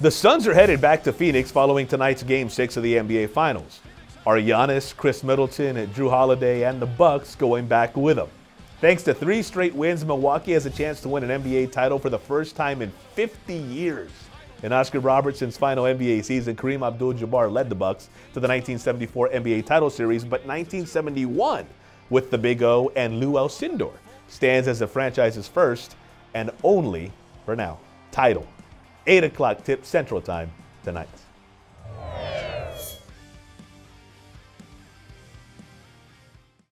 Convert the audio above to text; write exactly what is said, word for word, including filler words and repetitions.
The Suns are headed back to Phoenix following tonight's Game six of the N B A Finals. Are Giannis, Chris Middleton, Drew Holiday, and the Bucks going back with them? Thanks to three straight wins, Milwaukee has a chance to win an N B A title for the first time in fifty years. In Oscar Robertson's final N B A season, Kareem Abdul-Jabbar led the Bucks to the nineteen seventy-four N B A title series, but nineteen seventy-one with the Big O and Lou Alcindor stands as the franchise's first and only, for now, title. eight o'clock tip Central Time tonight.